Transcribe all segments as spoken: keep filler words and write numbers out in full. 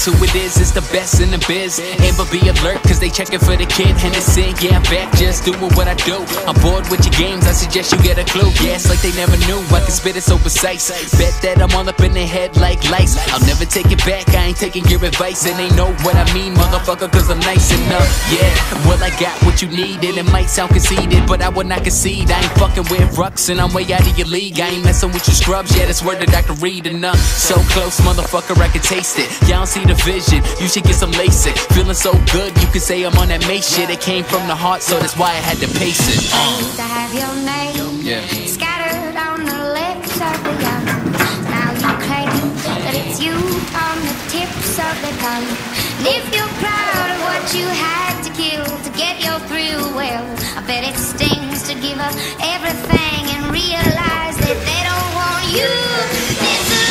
guess who it is, it's the best in the biz. Amber, be alert, cause they checking for the kid Henderson. Yeah, I'm back, just doing what I do. I'm bored with your games, I suggest you get a clue. Yeah, it's like they never knew, I can spit it so precise. Bet that I'm all up in their head like lice. I'll never take it back, I ain't taking your advice. And they know what I mean, motherfucker, cause I'm nice enough. Yeah, well I got what you need, and it might sound conceited, but I will not concede. I ain't fucking with rucks, and I'm way out of your league. I ain't messing with you scrubs, yeah, that's word that I can read enough. So close, motherfucker, I can taste it. Y'all don't see the vision, you should get some LASIK. Feeling so good, you can say I'm on that May shit. It came from the heart, so that's why I had to pace it. I used to have your name, yeah, scattered on the lips of the young. Now you claim that it's you on the tips of the tongue. And if you're proud of what you had to kill to get your thrill, well, I bet it stings to give up everything and realize that they don't want you. It's a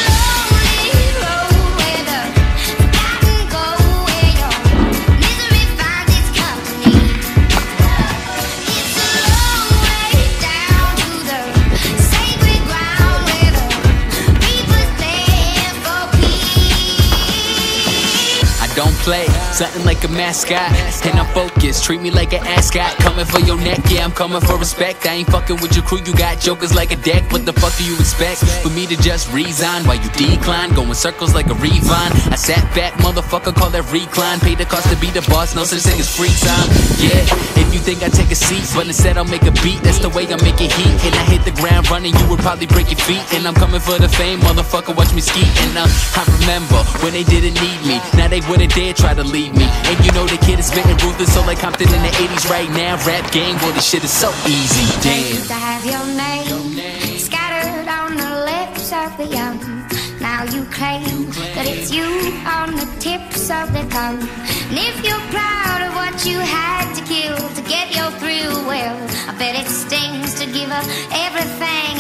don't play, something like a mascot. And I'm focused, treat me like an ascot. Coming for your neck, yeah, I'm coming for respect. I ain't fucking with your crew, you got jokers like a deck. What the fuck do you expect? For me to just resign while you decline, going circles like a revine. I sat back, motherfucker, call that recline. Pay the cost to be the boss, no such thing as free time. Yeah, if you think I take a seat, but instead I'll make a beat. That's the way I make it heat. And I hit the ground running, you would probably break your feet. And I'm coming for the fame, motherfucker, watch me ski. And uh, I remember when they didn't need me, now they wouldn't dare try to leave me. And you know the kid is spitting ruthless, so like Compton in the eighties right now. Rap game, boy, this shit is so easy. Damn. I used to have your name scattered on the lips of the young. Now you claim that it's you on the tips of the tongue. And if you're proud of what you had to kill to get your thrill, well, I bet it stings to give up everything.